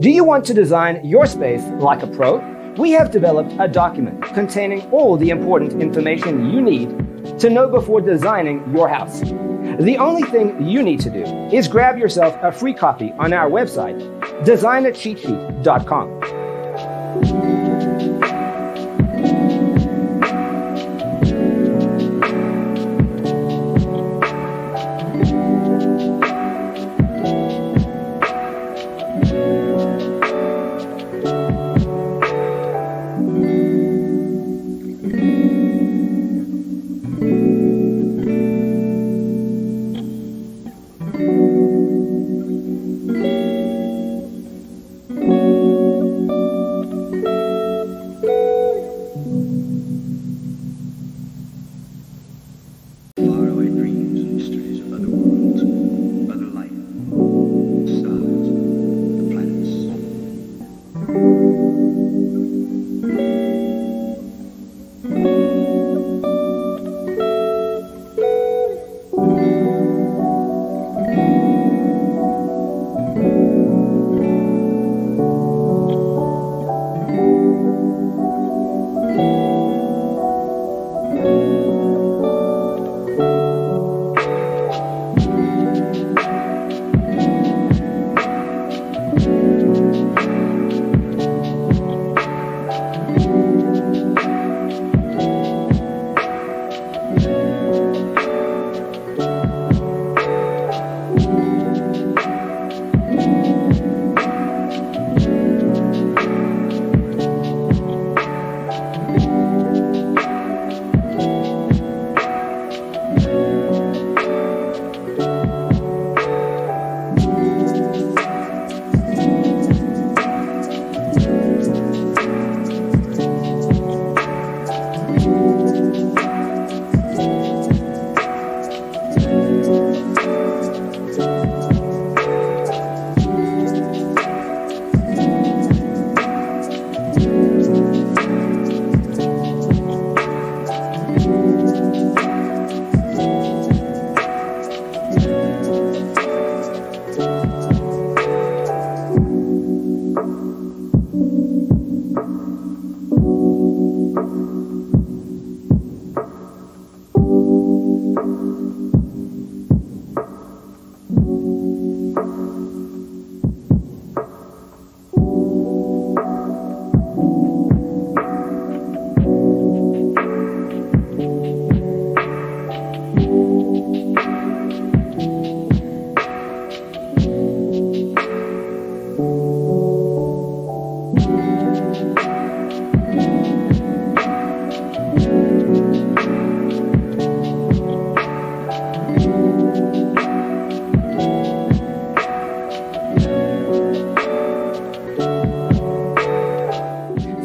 Do you want to design your space like a pro? We have developed a document containing all the important information you need to know before designing your house. The only thing you need to do is grab yourself a free copy on our website, designacheatsheet.com.